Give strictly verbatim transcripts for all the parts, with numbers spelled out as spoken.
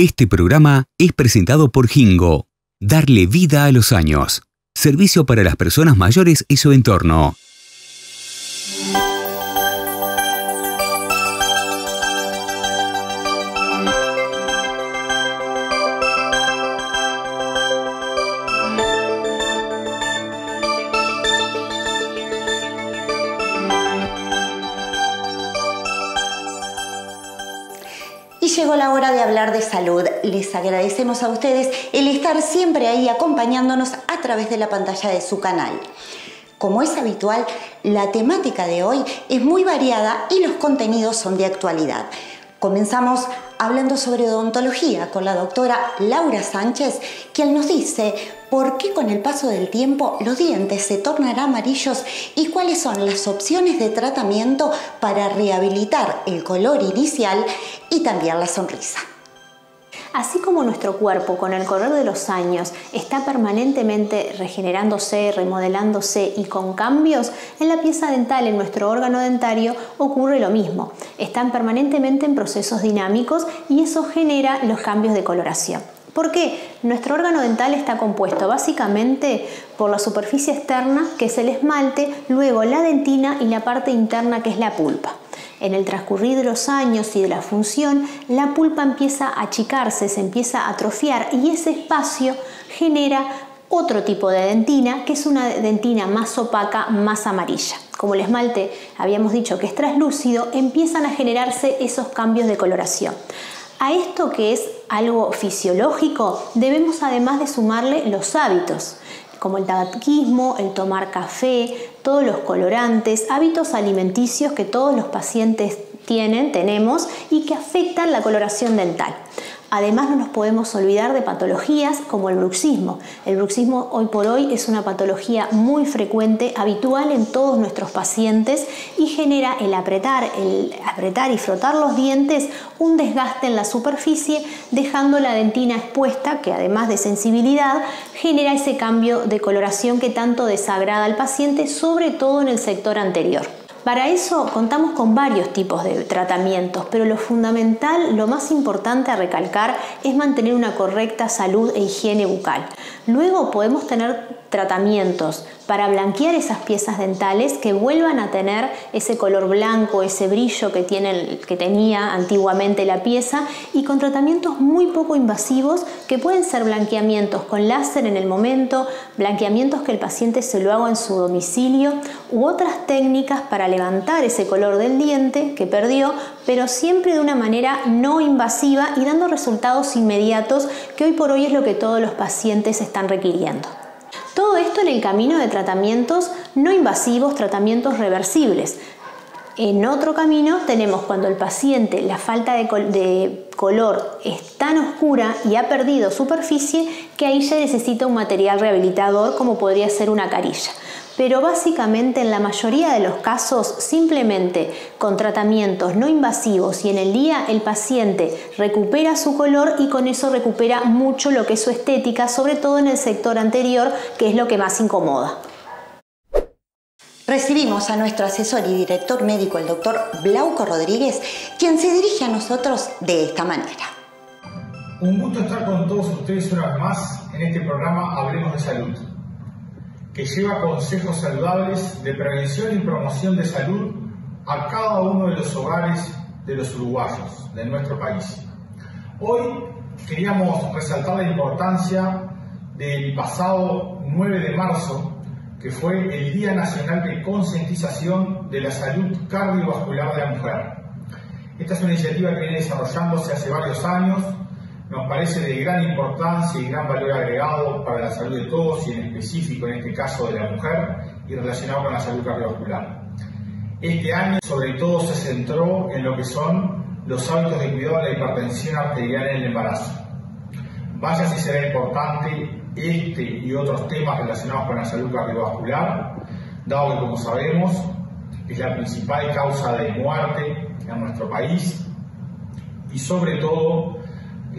Este programa es presentado por Jingo. Darle vida a los años. Servicio para las personas mayores y su entorno. Llegó la hora de hablar de salud. Les agradecemos a ustedes el estar siempre ahí acompañándonos a través de la pantalla de su canal. Como es habitual, la temática de hoy es muy variada y los contenidos son de actualidad. Comenzamos hablando sobre odontología con la doctora Laura Sánchez, quien nos dice por qué con el paso del tiempo los dientes se tornarán amarillos y cuáles son las opciones de tratamiento para rehabilitar el color inicial y también la sonrisa. Así como nuestro cuerpo con el correr de los años está permanentemente regenerándose, remodelándose y con cambios, en la pieza dental, en nuestro órgano dentario, ocurre lo mismo. Están permanentemente en procesos dinámicos y eso genera los cambios de coloración. ¿Por qué? Nuestro órgano dental está compuesto básicamente por la superficie externa, que es el esmalte, luego la dentina y la parte interna, que es la pulpa. En el transcurrir de los años y de la función, la pulpa empieza a achicarse, se empieza a atrofiar y ese espacio genera otro tipo de dentina, que es una dentina más opaca, más amarilla. Como el esmalte habíamos dicho que es translúcido, empiezan a generarse esos cambios de coloración. A esto, que es algo fisiológico, debemos además de sumarle los hábitos, como el tabaquismo, el tomar café, todos los colorantes, hábitos alimenticios que todos los pacientes tienen, tenemos y que afectan la coloración dental. Además, no nos podemos olvidar de patologías como el bruxismo. El bruxismo hoy por hoy es una patología muy frecuente, habitual en todos nuestros pacientes y genera el apretar, el apretar y frotar los dientes, un desgaste en la superficie, dejando la dentina expuesta, que además de sensibilidad, genera ese cambio de coloración que tanto desagrada al paciente, sobre todo en el sector anterior. Para eso contamos con varios tipos de tratamientos, pero lo fundamental, lo más importante a recalcar, es mantener una correcta salud e higiene bucal. Luego podemos tener tratamientos para blanquear esas piezas dentales que vuelvan a tener ese color blanco, ese brillo que tiene, que tenía antiguamente la pieza, y con tratamientos muy poco invasivos que pueden ser blanqueamientos con láser en el momento, blanqueamientos que el paciente se lo haga en su domicilio u otras técnicas para levantar ese color del diente que perdió, pero siempre de una manera no invasiva y dando resultados inmediatos, que hoy por hoy es lo que todos los pacientes están requiriendo. Todo esto en el camino de tratamientos no invasivos, tratamientos reversibles. En otro camino tenemos cuando el paciente, la falta de, col de color es tan oscura y ha perdido superficie, que ahí ya necesita un material rehabilitador como podría ser una carilla. Pero básicamente en la mayoría de los casos, simplemente con tratamientos no invasivos y en el día, el paciente recupera su color y con eso recupera mucho lo que es su estética, sobre todo en el sector anterior, que es lo que más incomoda. Recibimos a nuestro asesor y director médico, el doctor Blauco Rodríguez, quien se dirige a nosotros de esta manera. Un gusto estar con todos ustedes una vez más en este programa Hablemos de Salud, que lleva consejos saludables de prevención y promoción de salud a cada uno de los hogares de los uruguayos, de nuestro país. Hoy queríamos resaltar la importancia del pasado nueve de marzo, que fue el Día Nacional de Concientización de la Salud Cardiovascular de la Mujer. Esta es una iniciativa que viene desarrollándose hace varios años. Nos parece de gran importancia y gran valor agregado para la salud de todos, y en específico en este caso de la mujer y relacionado con la salud cardiovascular. Este año sobre todo se centró en lo que son los hábitos de cuidado de la hipertensión arterial en el embarazo. Vaya si será importante este y otros temas relacionados con la salud cardiovascular, dado que, como sabemos, es la principal causa de muerte en nuestro país y sobre todo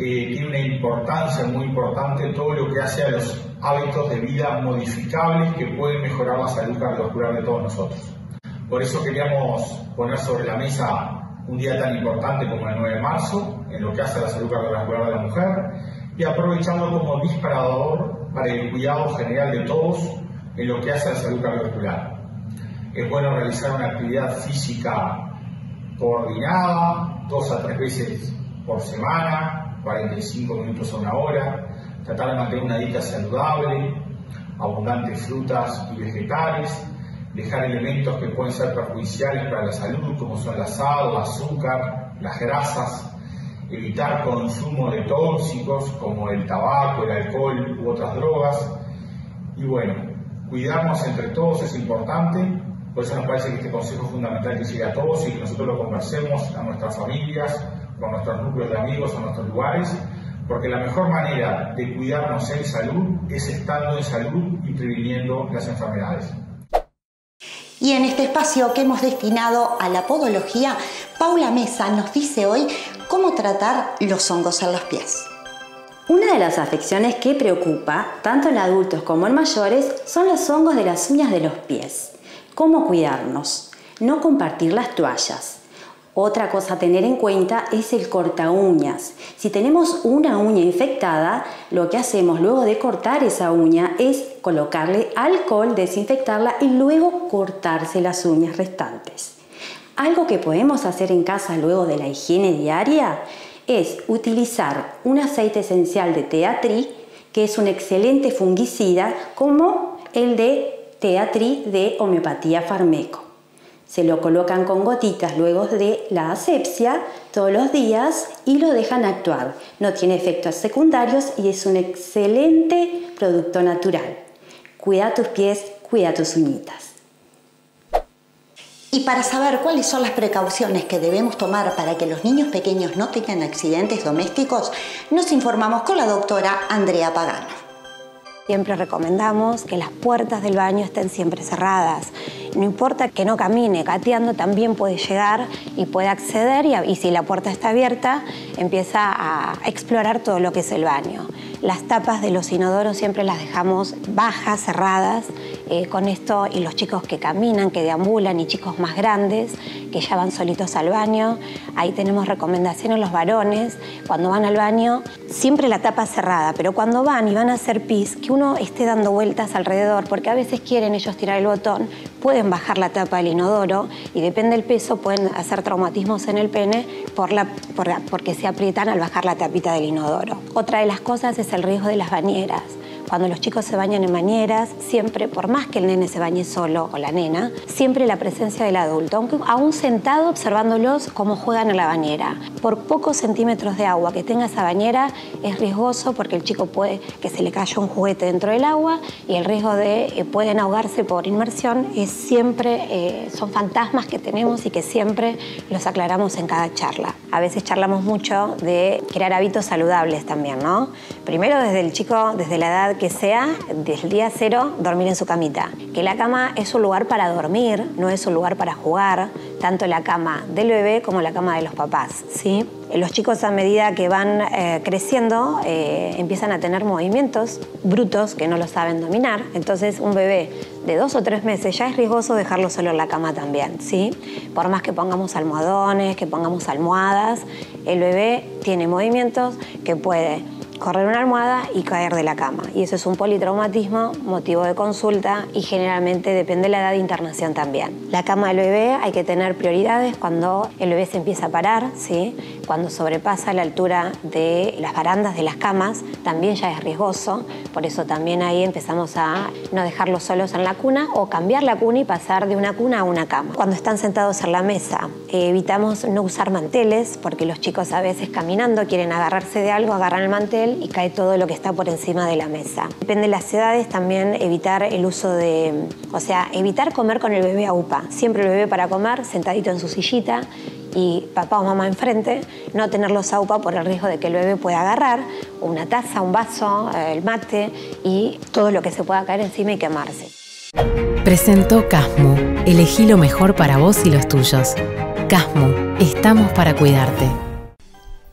Eh, tiene una importancia muy importante todo lo que hace a los hábitos de vida modificables que pueden mejorar la salud cardiovascular de todos nosotros. Por eso queríamos poner sobre la mesa un día tan importante como el nueve de marzo, en lo que hace a la salud cardiovascular de la mujer y aprovechando como disparador para el cuidado general de todos en lo que hace a la salud cardiovascular. Es bueno realizar una actividad física coordinada, dos a tres veces por semana, cuarenta y cinco minutos a una hora, tratar de mantener una dieta saludable, abundantes frutas y vegetales, dejar elementos que pueden ser perjudiciales para la salud, como son el asado, azúcar, las grasas, evitar consumo de tóxicos como el tabaco, el alcohol u otras drogas. Y bueno, cuidarnos entre todos es importante, por eso nos parece que este consejo es fundamental que llegue a todos y que nosotros lo conversemos a nuestras familias, con nuestros núcleos de amigos, a nuestros lugares, porque la mejor manera de cuidarnos en salud es estando en salud y previniendo las enfermedades. Y en este espacio que hemos destinado a la podología, Paula Mesa nos dice hoy cómo tratar los hongos en los pies. Una de las afecciones que preocupa, tanto en adultos como en mayores, son los hongos de las uñas de los pies. ¿Cómo cuidarnos? No compartir las toallas. Otra cosa a tener en cuenta es el corta uñas. Si tenemos una uña infectada, lo que hacemos luego de cortar esa uña es colocarle alcohol, desinfectarla y luego cortarse las uñas restantes. Algo que podemos hacer en casa luego de la higiene diaria es utilizar un aceite esencial de Tea Tree, que es un excelente fungicida, como el de Tea Tree de homeopatía Farmeco. Se lo colocan con gotitas luego de la asepsia todos los días y lo dejan actuar. No tiene efectos secundarios y es un excelente producto natural. Cuida tus pies, cuida tus uñitas. Y para saber cuáles son las precauciones que debemos tomar para que los niños pequeños no tengan accidentes domésticos, nos informamos con la doctora Andrea Pagano. Siempre recomendamos que las puertas del baño estén siempre cerradas. No importa que no camine, gateando también puede llegar y puede acceder y, y si la puerta está abierta empieza a explorar todo lo que es el baño. Las tapas de los inodoros siempre las dejamos bajas, cerradas. Eh, con esto y los chicos que caminan, que deambulan y chicos más grandes que ya van solitos al baño. Ahí tenemos recomendaciones los varones. Cuando van al baño, siempre la tapa cerrada, pero cuando van y van a hacer pis, que uno esté dando vueltas alrededor, porque a veces quieren ellos tirar el botón, pueden bajar la tapa del inodoro y depende del peso pueden hacer traumatismos en el pene por la, por la, porque se aprietan al bajar la tapita del inodoro. Otra de las cosas es el riesgo de las bañeras. Cuando los chicos se bañan en bañeras, siempre, por más que el nene se bañe solo o la nena, siempre la presencia del adulto, aunque aún sentado observándolos cómo juegan en la bañera. Por pocos centímetros de agua que tenga esa bañera es riesgoso porque el chico puede que se le caiga un juguete dentro del agua y el riesgo de eh, pueden ahogarse por inmersión es siempre, eh, son fantasmas que tenemos y que siempre los aclaramos en cada charla. A veces charlamos mucho de crear hábitos saludables también, ¿no? Primero desde el chico, desde la edad que sea, desde el día cero, dormir en su camita. Que la cama es un lugar para dormir, no es un lugar para jugar, tanto la cama del bebé como la cama de los papás, ¿sí? Los chicos a medida que van eh, creciendo eh, empiezan a tener movimientos brutos que no lo saben dominar. Entonces un bebé de dos o tres meses ya es riesgoso dejarlo solo en la cama también, ¿sí? Por más que pongamos almohadones, que pongamos almohadas, el bebé tiene movimientos que puede correr una almohada y caer de la cama. Y eso es un politraumatismo, motivo de consulta y generalmente depende de la edad de internación también. La cama del bebé hay que tener prioridades cuando el bebé se empieza a parar, ¿sí? Cuando sobrepasa la altura de las barandas de las camas, también ya es riesgoso. Por eso también ahí empezamos a no dejarlos solos en la cuna o cambiar la cuna y pasar de una cuna a una cama. Cuando están sentados en la mesa, evitamos no usar manteles porque los chicos a veces caminando quieren agarrarse de algo, agarran el mantel y cae todo lo que está por encima de la mesa. Depende de las edades también evitar el uso de... O sea, evitar comer con el bebé a upa. Siempre el bebé para comer sentadito en su sillita y papá o mamá enfrente. No tenerlos a upa por el riesgo de que el bebé pueda agarrar una taza, un vaso, el mate y todo lo que se pueda caer encima y quemarse. Presentó Casmu. Elegí lo mejor para vos y los tuyos. Casmu, estamos para cuidarte.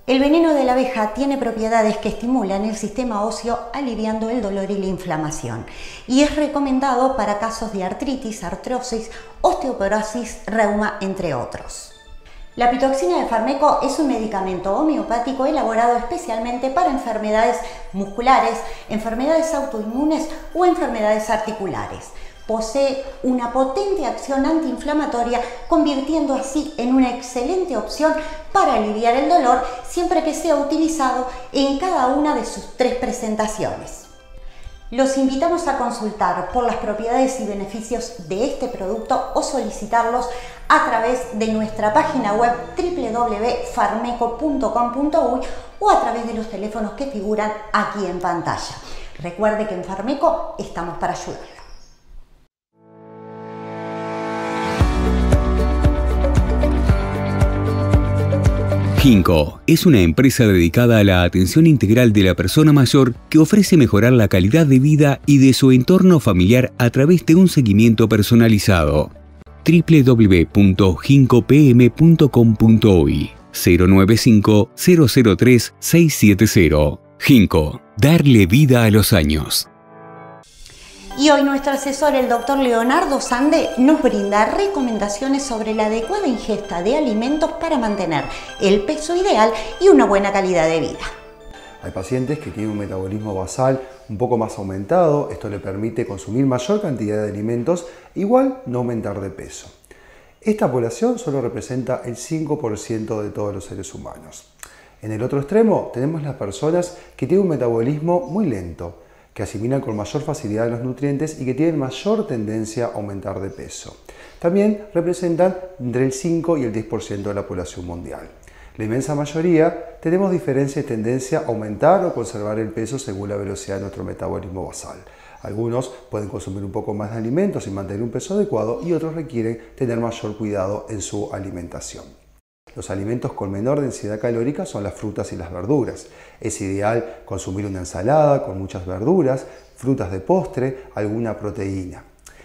El veneno de la abeja tiene propiedades que estimulan el sistema óseo aliviando el dolor y la inflamación y es recomendado para casos de artritis, artrosis, osteoporosis, reuma, entre otros. La pitoxina de Farmeco es un medicamento homeopático elaborado especialmente para enfermedades musculares, enfermedades autoinmunes o enfermedades articulares. Posee una potente acción antiinflamatoria, convirtiendo así en una excelente opción para aliviar el dolor, siempre que sea utilizado en cada una de sus tres presentaciones. Los invitamos a consultar por las propiedades y beneficios de este producto o solicitarlos a través de nuestra página web w w w punto farmeco punto com punto u y o a través de los teléfonos que figuran aquí en pantalla. Recuerde que en Farmeco estamos para ayudarlos. Jingo es una empresa dedicada a la atención integral de la persona mayor que ofrece mejorar la calidad de vida y de su entorno familiar a través de un seguimiento personalizado. w w w punto jingo p m punto com punto u y cero nueve cinco, cero cero tres, seis siete cero. Jingo, darle vida a los años. Y hoy nuestro asesor, el doctor Leonardo Sande, nos brinda recomendaciones sobre la adecuada ingesta de alimentos para mantener el peso ideal y una buena calidad de vida. Hay pacientes que tienen un metabolismo basal un poco más aumentado, esto le permite consumir mayor cantidad de alimentos, igual no aumentar de peso. Esta población solo representa el cinco por ciento de todos los seres humanos. En el otro extremo tenemos las personas que tienen un metabolismo muy lento, que asimilan con mayor facilidad los nutrientes y que tienen mayor tendencia a aumentar de peso. También representan entre el cinco y el diez por ciento de la población mundial. La inmensa mayoría tenemos diferencia de tendencia a aumentar o conservar el peso según la velocidad de nuestro metabolismo basal. Algunos pueden consumir un poco más de alimentos y mantener un peso adecuado, y otros requieren tener mayor cuidado en su alimentación. Los alimentos con menor densidad calórica son las frutas y las verduras. Es ideal consumir una ensalada con muchas verduras, frutas de postre, alguna proteína.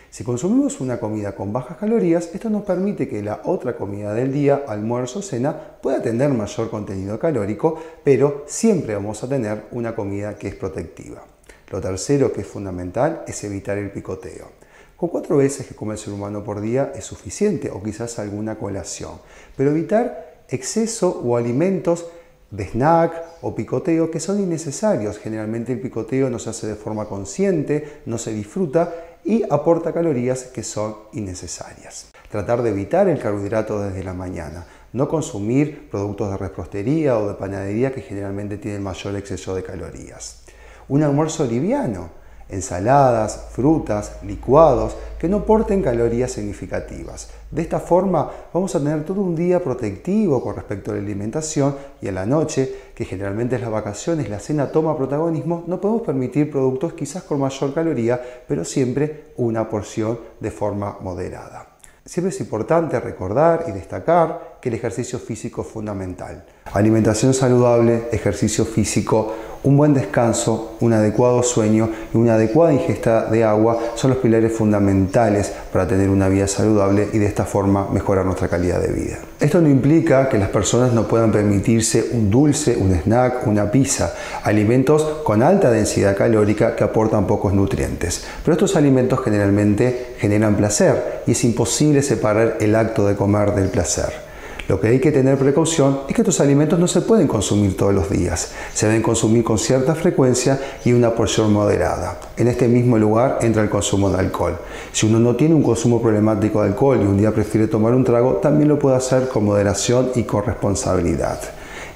Si consumimos una comida con bajas calorías, esto nos permite que la otra comida del día, almuerzo o cena, pueda tener mayor contenido calórico, pero siempre vamos a tener una comida que es protectiva. Lo tercero, que es fundamental, es evitar el picoteo. Con cuatro veces que come el ser humano por día es suficiente, o quizás alguna colación, pero evitar exceso o alimentos de snack o picoteo que son innecesarios. Generalmente el picoteo no se hace de forma consciente, no se disfruta y aporta calorías que son innecesarias. Tratar de evitar el carbohidrato desde la mañana. No consumir productos de repostería o de panadería, que generalmente tienen mayor exceso de calorías. Un almuerzo liviano. Ensaladas, frutas, licuados que no aporten calorías significativas. De esta forma vamos a tener todo un día protectivo con respecto a la alimentación, y a la noche, que generalmente en las vacaciones la cena toma protagonismo, no podemos permitir productos quizás con mayor caloría, pero siempre una porción de forma moderada. Siempre es importante recordar y destacar que el ejercicio físico es fundamental. Alimentación saludable, ejercicio físico, un buen descanso, un adecuado sueño y una adecuada ingesta de agua son los pilares fundamentales para tener una vida saludable y de esta forma mejorar nuestra calidad de vida. Esto no implica que las personas no puedan permitirse un dulce, un snack, una pizza, alimentos con alta densidad calórica que aportan pocos nutrientes. Pero estos alimentos generalmente generan placer y es imposible separar el acto de comer del placer. Lo que hay que tener precaución es que estos alimentos no se pueden consumir todos los días. Se deben consumir con cierta frecuencia y una porción moderada. En este mismo lugar entra el consumo de alcohol. Si uno no tiene un consumo problemático de alcohol y un día prefiere tomar un trago, también lo puede hacer con moderación y con responsabilidad.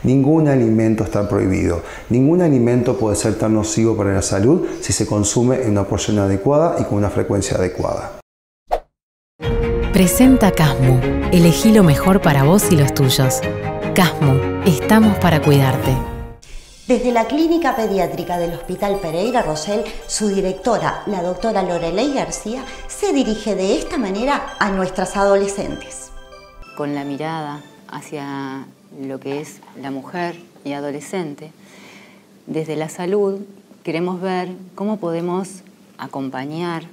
Ningún alimento está prohibido. Ningún alimento puede ser tan nocivo para la salud si se consume en una porción adecuada y con una frecuencia adecuada. Presenta Casmu. Elegí lo mejor para vos y los tuyos. Casmu, estamos para cuidarte. Desde la Clínica Pediátrica del Hospital Pereira Rosel, su directora, la doctora Lorelei García, se dirige de esta manera a nuestras adolescentes. Con la mirada hacia lo que es la mujer y adolescente, desde la salud queremos ver cómo podemos acompañar,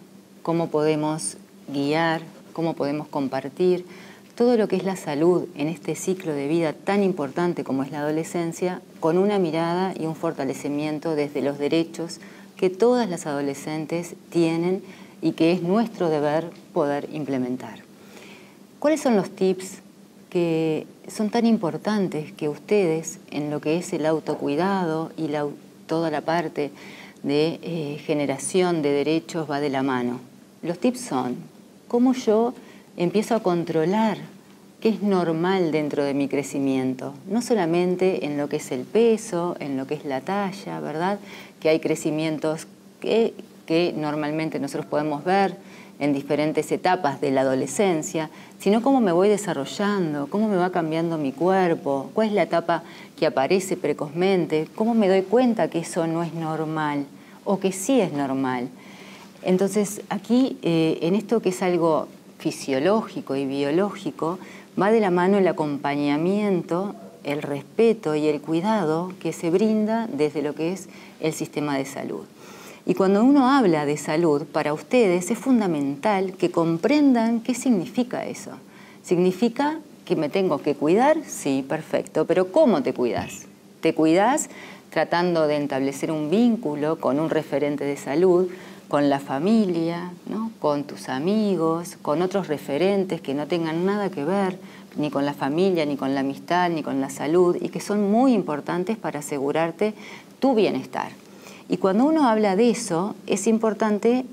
cómo podemos guiar, cómo podemos compartir todo lo que es la salud en este ciclo de vida tan importante como es la adolescencia, con una mirada y un fortalecimiento desde los derechos que todas las adolescentes tienen y que es nuestro deber poder implementar. ¿Cuáles son los tips que son tan importantes que ustedes, en lo que es el autocuidado y la, toda la parte de eh, generación de derechos va de la mano. Los tips son cómo yo empiezo a controlar qué es normal dentro de mi crecimiento, no solamente en lo que es el peso, en lo que es la talla, ¿verdad? Que hay crecimientos que, que normalmente nosotros podemos ver en diferentes etapas de la adolescencia, sino cómo me voy desarrollando, cómo me va cambiando mi cuerpo, cuál es la etapa que aparece precozmente, cómo me doy cuenta que eso no es normal o que sí es normal. Entonces, aquí, eh, en esto que es algo fisiológico y biológico, va de la mano el acompañamiento, el respeto y el cuidado que se brinda desde lo que es el sistema de salud. Y cuando uno habla de salud, para ustedes es fundamental que comprendan qué significa eso. Significa que me tengo que cuidar, sí, perfecto, pero ¿cómo te cuidas? Te cuidas tratando de establecer un vínculo con un referente de salud, con la familia, ¿no? Con tus amigos, con otros referentes que no tengan nada que ver ni con la familia, ni con la amistad, ni con la salud, y que son muy importantes para asegurarte tu bienestar. Y cuando uno habla de eso, es importante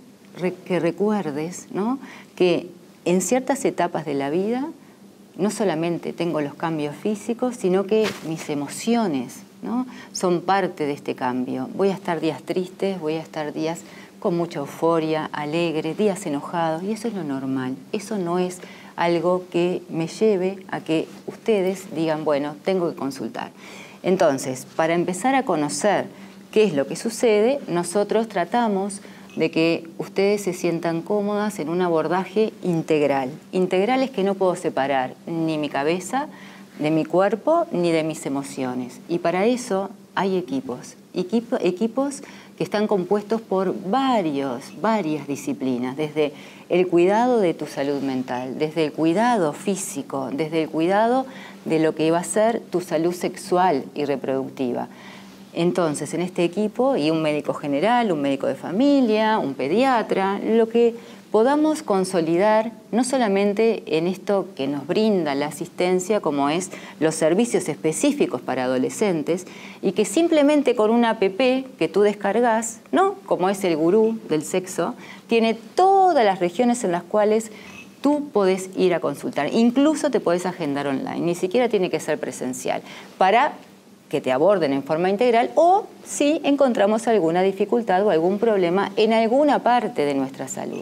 que recuerdes, ¿no?, que en ciertas etapas de la vida no solamente tengo los cambios físicos, sino que mis emociones, ¿no?, son parte de este cambio. Voy a estar días tristes, voy a estar días con mucha euforia, alegre, días enojados, y eso es lo normal. Eso no es algo que me lleve a que ustedes digan, bueno, tengo que consultar. Entonces, para empezar a conocer qué es lo que sucede, nosotros tratamos de que ustedes se sientan cómodas en un abordaje integral. Integral es que no puedo separar ni mi cabeza de mi cuerpo ni de mis emociones. Y para eso hay equipos. Equipo, equipos que están compuestos por varios, varias disciplinas, desde el cuidado de tu salud mental, desde el cuidado físico, desde el cuidado de lo que va a ser tu salud sexual y reproductiva. Entonces, en este equipo, y un médico general, un médico de familia, un pediatra, lo que podamos consolidar no solamente en esto que nos brinda la asistencia, como es los servicios específicos para adolescentes, y que simplemente con una app que tú descargas, ¿no?, como es el gurú del sexo, tiene todas las regiones en las cuales tú podés ir a consultar. Incluso te podés agendar online, ni siquiera tiene que ser presencial, para que te aborden en forma integral, o si encontramos alguna dificultad o algún problema en alguna parte de nuestra salud.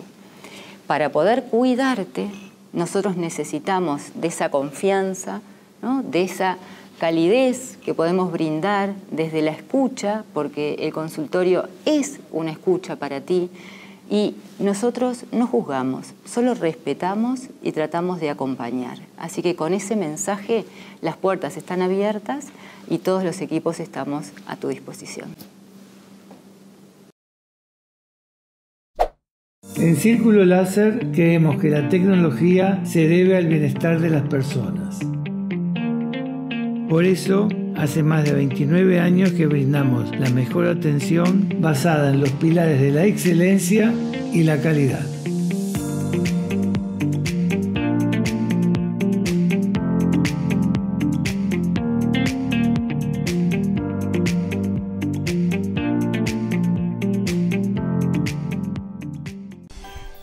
Para poder cuidarte, nosotros necesitamos de esa confianza, ¿no?, de esa calidez que podemos brindar desde la escucha, porque el consultorio es una escucha para ti, y nosotros no juzgamos, solo respetamos y tratamos de acompañar. Así que con ese mensaje las puertas están abiertas y todos los equipos estamos a tu disposición. En Círculo Láser creemos que la tecnología se debe al bienestar de las personas. Por eso, hace más de veintinueve años que brindamos la mejor atención basada en los pilares de la excelencia y la calidad.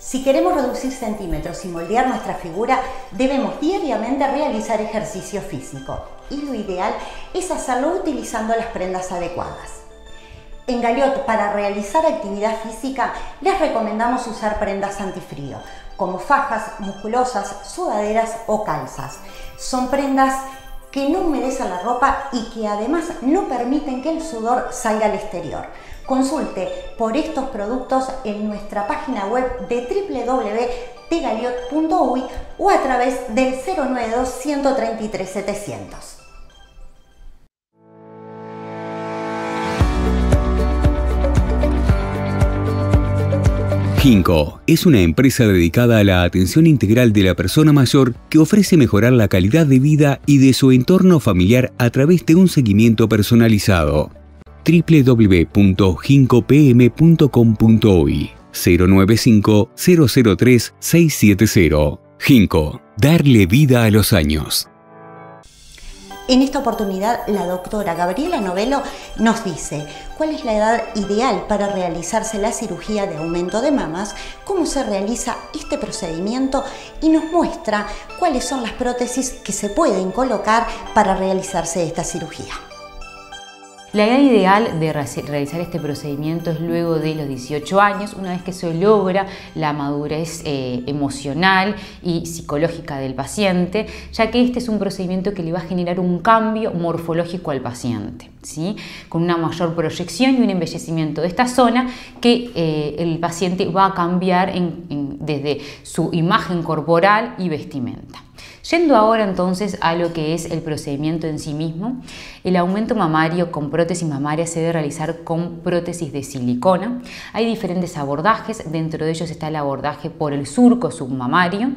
Si queremos reducir centímetros y moldear nuestra figura, debemos diariamente realizar ejercicio físico, y lo ideal es hacerlo utilizando las prendas adecuadas. En Galiot, para realizar actividad física, les recomendamos usar prendas antifrío, como fajas musculosas, sudaderas o calzas. Son prendas que no humedecen la ropa y que además no permiten que el sudor salga al exterior. Consulte por estos productos en nuestra página web de w w w punto galiot punto u y o a través del cero nueve dos, uno tres tres, setecientos. Jingo es una empresa dedicada a la atención integral de la persona mayor que ofrece mejorar la calidad de vida y de su entorno familiar a través de un seguimiento personalizado. w w w punto jingo p m punto com punto u y cero nueve cinco, cero cero tres, seis siete cero. Jingo, darle vida a los años. En esta oportunidad, la doctora Gabriela Novelo nos dice cuál es la edad ideal para realizarse la cirugía de aumento de mamas, cómo se realiza este procedimiento y nos muestra cuáles son las prótesis que se pueden colocar para realizarse esta cirugía. La edad ideal de realizar este procedimiento es luego de los dieciocho años, una vez que se logra la madurez eh, emocional y psicológica del paciente, ya que este es un procedimiento que le va a generar un cambio morfológico al paciente, ¿sí? Con una mayor proyección y un embellecimiento de esta zona que eh, el paciente va a cambiar en, en, desde su imagen corporal y vestimenta. Yendo ahora entonces a lo que es el procedimiento en sí mismo, el aumento mamario con prótesis mamaria se debe realizar con prótesis de silicona. Hay diferentes abordajes, dentro de ellos está el abordaje por el surco submamario,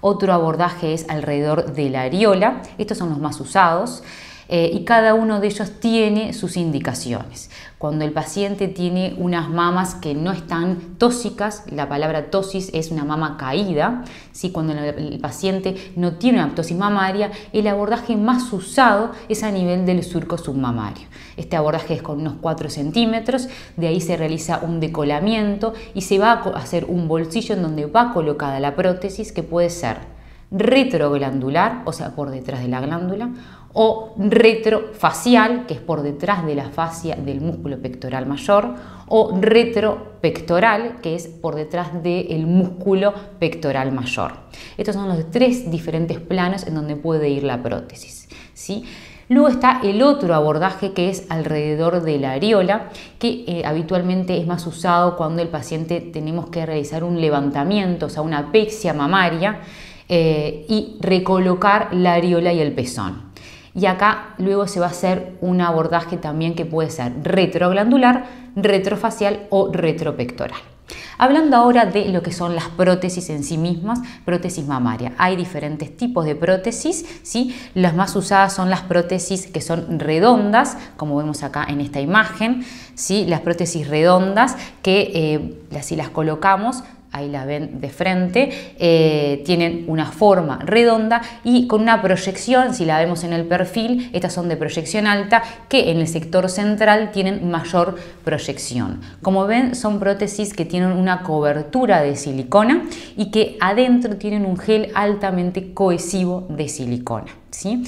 otro abordaje es alrededor de la areola, estos son los más usados. Eh, y cada uno de ellos tiene sus indicaciones. Cuando el paciente tiene unas mamas que no están tóxicas, la palabra ptosis es una mama caída, ¿sí? Cuando el paciente no tiene una ptosis mamaria, el abordaje más usado es a nivel del surco submamario. Este abordaje es con unos cuatro centímetros, de ahí se realiza un decolamiento y se va a hacer un bolsillo en donde va colocada la prótesis, que puede ser retroglandular, o sea, por detrás de la glándula, o retrofacial, que es por detrás de la fascia del músculo pectoral mayor, o retropectoral, que es por detrás del músculo pectoral mayor. Estos son los tres diferentes planos en donde puede ir la prótesis, ¿sí? Luego está el otro abordaje que es alrededor de la areola, que eh, habitualmente es más usado cuando el paciente tenemos que realizar un levantamiento, o sea, una apexia mamaria, Eh, y recolocar la areola y el pezón. Y acá luego se va a hacer un abordaje también que puede ser retroglandular, retrofacial o retropectoral. Hablando ahora de lo que son las prótesis en sí mismas, prótesis mamaria. Hay diferentes tipos de prótesis, ¿sí? Las más usadas son las prótesis que son redondas, como vemos acá en esta imagen, ¿sí? Las prótesis redondas que eh, si las colocamos, ahí la ven de frente, eh, tienen una forma redonda y con una proyección, si la vemos en el perfil, estas son de proyección alta, que en el sector central tienen mayor proyección. Como ven, son prótesis que tienen una cobertura de silicona y que adentro tienen un gel altamente cohesivo de silicona, ¿sí?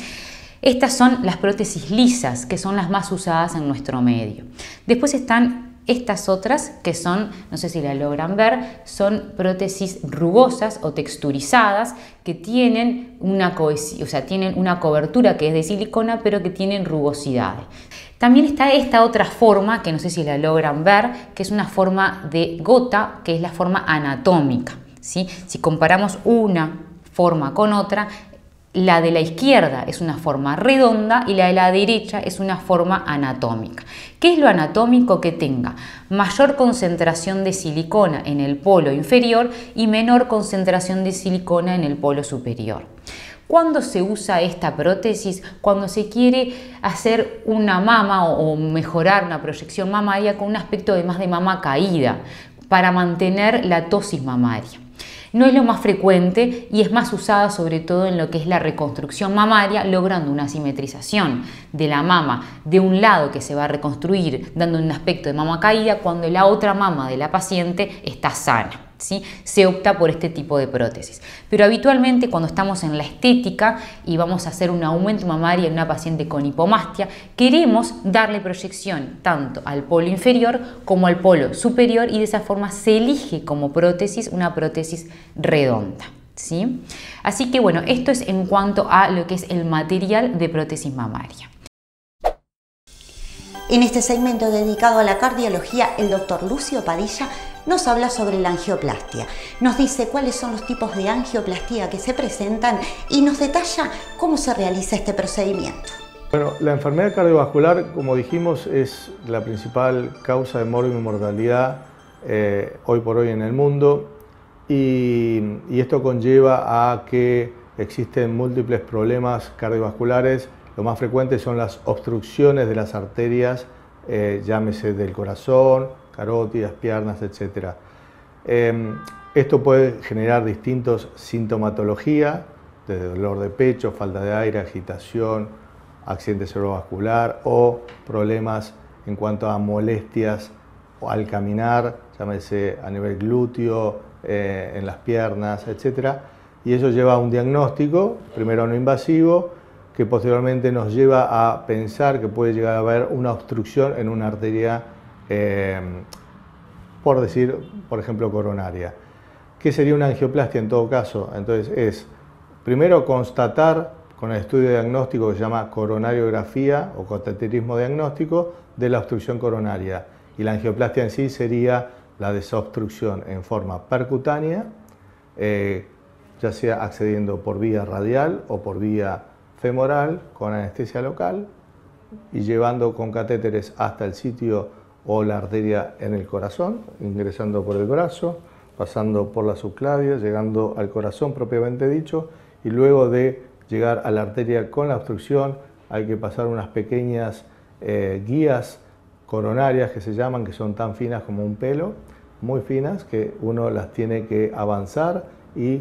Estas son las prótesis lisas, que son las más usadas en nuestro medio. Después están estas otras que son, no sé si la logran ver, son prótesis rugosas o texturizadas que tienen una, o sea, tienen una cobertura que es de silicona pero que tienen rugosidad. También está esta otra forma que no sé si la logran ver, que es una forma de gota, que es la forma anatómica, ¿sí? Si comparamos una forma con otra, la de la izquierda es una forma redonda y la de la derecha es una forma anatómica. ¿Qué es lo anatómico? Que tenga mayor concentración de silicona en el polo inferior y menor concentración de silicona en el polo superior. ¿Cuándo se usa esta prótesis? Cuando se quiere hacer una mama o mejorar una proyección mamaria con un aspecto de más de mama caída para mantener la ptosis mamaria. No es lo más frecuente y es más usada sobre todo en lo que es la reconstrucción mamaria, logrando una simetrización de la mama de un lado que se va a reconstruir, dando un aspecto de mama caída cuando la otra mama de la paciente está sana, ¿sí? Se opta por este tipo de prótesis. Pero habitualmente cuando estamos en la estética y vamos a hacer un aumento mamario en una paciente con hipomastia, queremos darle proyección tanto al polo inferior como al polo superior y de esa forma se elige como prótesis una prótesis redonda, ¿sí? Así que bueno, esto es en cuanto a lo que es el material de prótesis mamaria. En este segmento dedicado a la cardiología, el doctor Lucio Padilla nos habla sobre la angioplastia, nos dice cuáles son los tipos de angioplastía que se presentan y nos detalla cómo se realiza este procedimiento. Bueno, la enfermedad cardiovascular, como dijimos, es la principal causa de morbi y mortalidad eh, hoy por hoy en el mundo. Y, y esto conlleva a que existen múltiples problemas cardiovasculares. Lo más frecuente son las obstrucciones de las arterias, eh, llámese del corazón, carótidas, piernas, etcétera. Eh, esto puede generar distintos sintomatología, desde dolor de pecho, falta de aire, agitación, accidente cerebrovascular o problemas en cuanto a molestias al caminar, llámese a nivel glúteo, eh, en las piernas, etcétera. Y eso lleva a un diagnóstico, primero no invasivo, que posteriormente nos lleva a pensar que puede llegar a haber una obstrucción en una arteria, eh, por decir, por ejemplo, coronaria. ¿Qué sería una angioplastia en todo caso? Entonces es, primero, constatar con el estudio diagnóstico que se llama coronariografía o cateterismo diagnóstico de la obstrucción coronaria. Y la angioplastia en sí sería la desobstrucción en forma percutánea, eh, ya sea accediendo por vía radial o por vía femoral con anestesia local y llevando con catéteres hasta el sitio o la arteria en el corazón, ingresando por el brazo, pasando por la subclavia, llegando al corazón propiamente dicho, y luego de llegar a la arteria con la obstrucción hay que pasar unas pequeñas eh, guías coronarias que se llaman, que son tan finas como un pelo, muy finas, que uno las tiene que avanzar y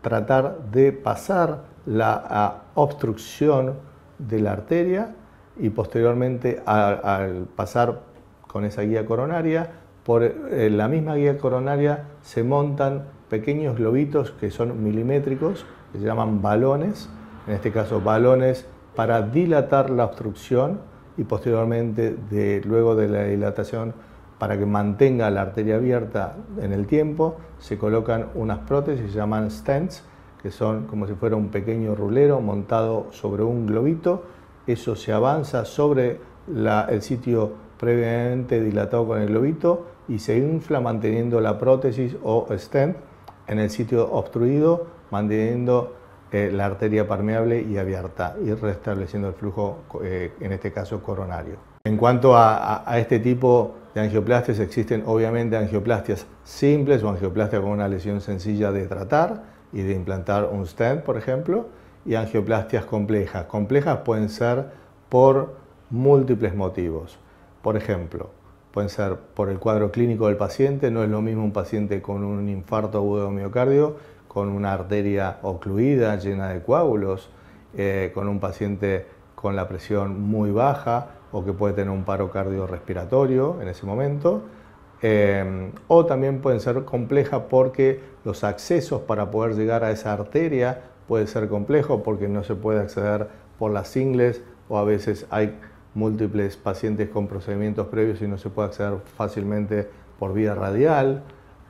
tratar de pasar la obstrucción de la arteria y posteriormente al pasar con esa guía coronaria, por la misma guía coronaria se montan pequeños globitos que son milimétricos, que se llaman balones, en este caso balones para dilatar la obstrucción y posteriormente de, luego de la dilatación para que mantenga la arteria abierta en el tiempo, se colocan unas prótesis que se llaman stents, que son como si fuera un pequeño rulero montado sobre un globito. Eso se avanza sobre la, el sitio previamente dilatado con el globito y se infla manteniendo la prótesis o stent en el sitio obstruido, manteniendo eh, la arteria permeable y abierta y restableciendo el flujo, eh, en este caso coronario. En cuanto a, a, a este tipo de angioplastias, existen obviamente angioplastias simples o angioplastias con una lesión sencilla de tratar y de implantar un stent, por ejemplo, y angioplastias complejas. Complejas pueden ser por múltiples motivos. Por ejemplo, pueden ser por el cuadro clínico del paciente. No es lo mismo un paciente con un infarto agudo de miocardio, con una arteria ocluida llena de coágulos, eh, con un paciente con la presión muy baja o que puede tener un paro cardiorrespiratorio en ese momento. Eh, o también pueden ser complejas porque los accesos para poder llegar a esa arteria puede ser complejo porque no se puede acceder por las ingles o a veces hay múltiples pacientes con procedimientos previos y no se puede acceder fácilmente por vía radial,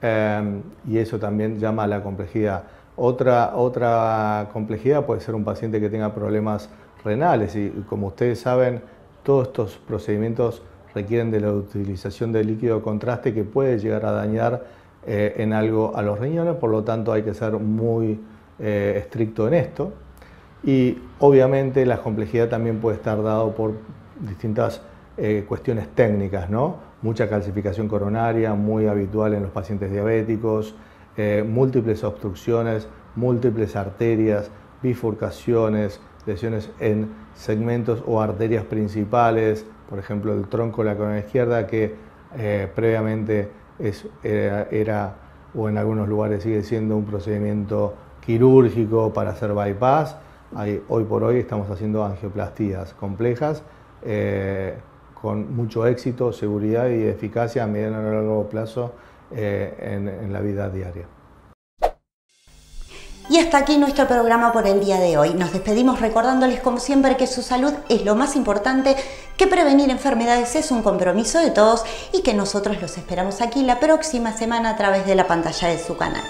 eh, y eso también llama a la complejidad. Otra, otra complejidad puede ser un paciente que tenga problemas renales y, como ustedes saben, todos estos procedimientos requieren de la utilización de líquido de contraste que puede llegar a dañar eh, en algo a los riñones, por lo tanto hay que ser muy eh, estricto en esto. Y obviamente la complejidad también puede estar dado por distintas eh, cuestiones técnicas, ¿no? Mucha calcificación coronaria, muy habitual en los pacientes diabéticos, eh, múltiples obstrucciones, múltiples arterias, bifurcaciones, lesiones en segmentos o arterias principales, por ejemplo, el tronco de la corona izquierda, que eh, previamente es, era, era, o en algunos lugares sigue siendo, un procedimiento quirúrgico para hacer bypass. Hay, hoy por hoy estamos haciendo angioplastías complejas eh, con mucho éxito, seguridad y eficacia a mediano y largo plazo eh, en, en la vida diaria. Y hasta aquí nuestro programa por el día de hoy. Nos despedimos recordándoles, como siempre, que su salud es lo más importante, que prevenir enfermedades es un compromiso de todos y que nosotros los esperamos aquí la próxima semana a través de la pantalla de su canal.